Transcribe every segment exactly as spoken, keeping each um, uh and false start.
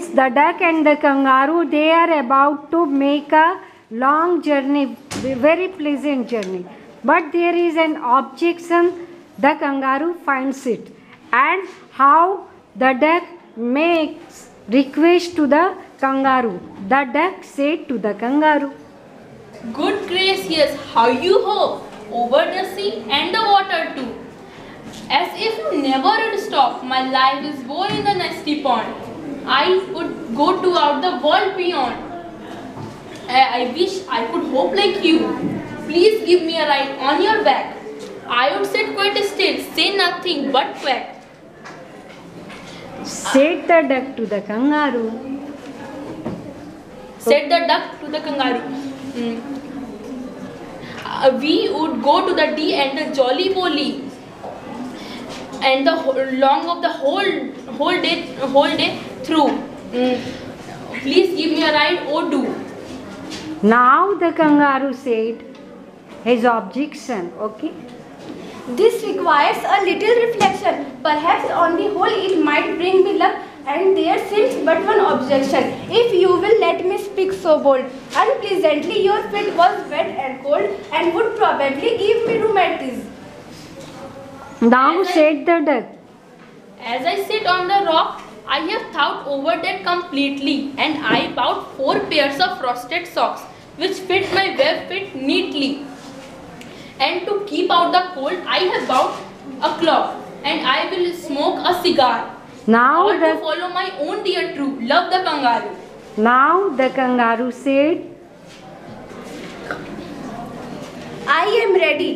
Hence the duck and the kangaroo, they are about to make a long journey, very pleasant journey. But there is an objection. The kangaroo finds it, and how the duck makes request to the kangaroo. The duck said to the kangaroo, "Good gracious, how you hove over the sea and the water too, as if you never would stop. My life is born in the nasty pond. I would go to out the world beyond. I, I wish I could hope like you. Please give me a ride on your back. I would sit quite still, say nothing but quack." Said the duck to the kangaroo. Said the duck to the kangaroo. Mm. Uh, we would go to the D and the jolly polly, and the whole, long of the whole whole day whole day through. Mm. Please give me a ride, or do. Now the kangaroo said his objection. Okay. This requires a little reflection. Perhaps on the whole it might bring me luck, and there seems but one objection. If you will let me speak so bold, unpleasantly your feet was wet and cold, and would probably give me rheumatism. Now said the duck, "As I sit on the rock, I have thought over that completely, and I bought four pairs of frosted socks, which fit my web fit neatly. And to keep out the cold, I have bought a clock, and I will smoke a cigar. Now the, to follow my own dear true love, the kangaroo." Now the kangaroo said, "I am ready,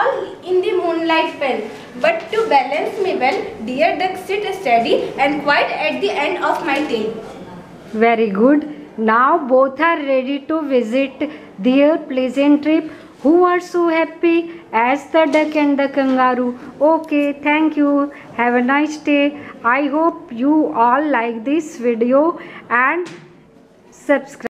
all in the moonlight fell. But to balance me well, dear duck, sit steady and quite at the end of my tail." Very good. Now both are ready to visit their pleasant trip. Who are so happy as the duck and the kangaroo? Okay, thank you. Have a nice day. I hope you all like this video and subscribe.